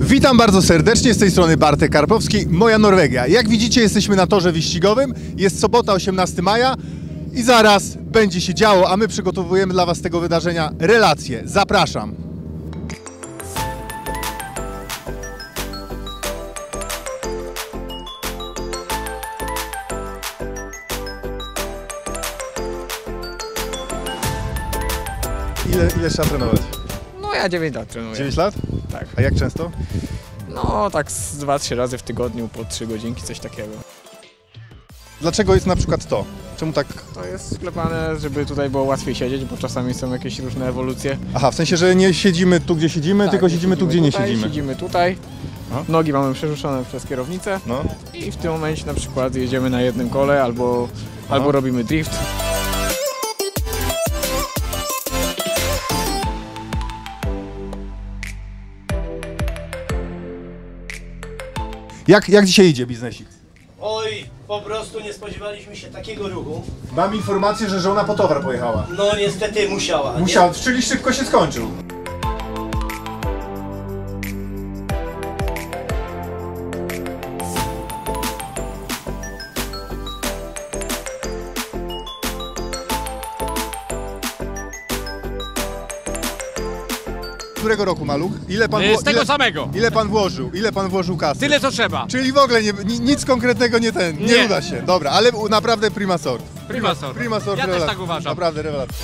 Witam bardzo serdecznie, z tej strony Bartek Karpowski, Moja Norwegia. Jak widzicie, jesteśmy na torze wyścigowym, jest sobota 18 maja i zaraz będzie się działo, a my przygotowujemy dla Was tego wydarzenia relacje. Zapraszam! Ile trzeba trenować? No ja 9 lat trenuję. 9 lat? Tak. A jak często? No tak z 2-3 razy w tygodniu, po 3 godzinki, coś takiego. Dlaczego jest na przykład to? Czemu tak? To jest sklepane, żeby tutaj było łatwiej siedzieć, bo czasami są jakieś różne ewolucje. Aha, w sensie, że nie siedzimy tu, gdzie siedzimy, tak, tylko siedzimy tu, gdzie nie siedzimy. Siedzimy tutaj, aha. Nogi mamy przerzucone przez kierownicę, no. I w tym momencie na przykład jedziemy na jednym kole albo robimy drift. Jak dzisiaj idzie biznesik? Oj, po prostu nie spodziewaliśmy się takiego ruchu. Mam informację, że żona po towar pojechała. No niestety musiała. Musiała, czyli szybko się skończył. Którego roku maluch? Ile pan włożył kasy? Tyle co trzeba. Czyli w ogóle nic konkretnego nie uda się. Dobra, ale naprawdę prima sort. Prima sort. Ja też tak uważam. Naprawdę rewelacja.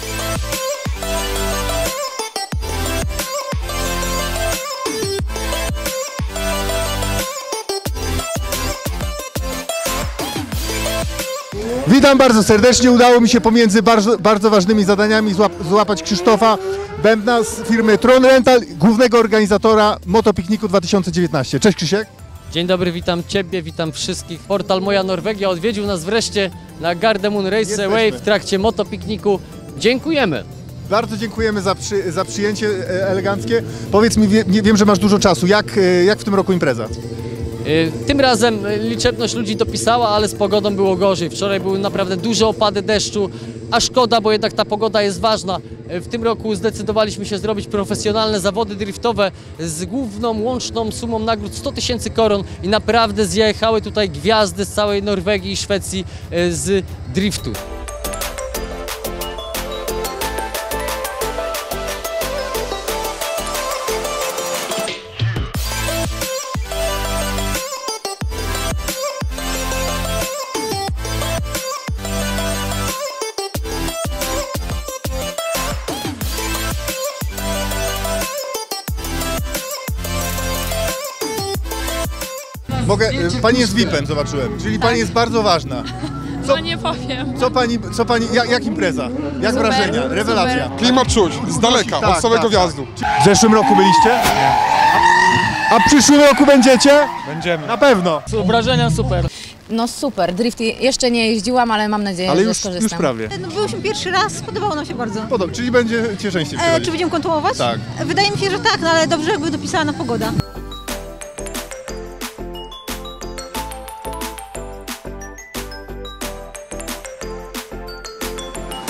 Witam bardzo serdecznie. Udało mi się pomiędzy bardzo ważnymi zadaniami złapać Krzysztofa Bębna z firmy Tron Rental, głównego organizatora MotoPikniku 2019. Cześć Krzysiek. Dzień dobry, witam Ciebie, witam wszystkich. Portal Moja Norwegia odwiedził nas wreszcie na Gardemoen Raceway w trakcie MotoPikniku. Dziękujemy. Bardzo dziękujemy za przyjęcie eleganckie. Powiedz mi, wiem, że masz dużo czasu. Jak w tym roku impreza? Tym razem liczebność ludzi dopisała, ale z pogodą było gorzej. Wczoraj były naprawdę duże opady deszczu, a szkoda, bo jednak ta pogoda jest ważna. W tym roku zdecydowaliśmy się zrobić profesjonalne zawody driftowe z główną łączną sumą nagród 100 tysięcy koron i naprawdę zjechały tutaj gwiazdy z całej Norwegii i Szwecji z driftu. Pani jest VIP-em, zobaczyłem, czyli tak. Pani jest bardzo ważna. No nie powiem. Co pani jak impreza? Jak super, wrażenia? Rewelacja. Super. Klimat czuć, z daleka, tak, od całego wjazdu. W zeszłym roku byliście? Nie. A w przyszłym roku będziecie? Będziemy. Na pewno. Wrażenia super. No super, drift jeszcze nie jeździłam, ale mam nadzieję, że skorzystam. Już prawie. No, byłyśmy pierwszy raz, podobało nam się bardzo. Czyli będziecie częściej przychodzić. Czy będziemy kontynuować? Tak. Wydaje mi się, że tak, no, ale dobrze jakby dopisała na pogoda.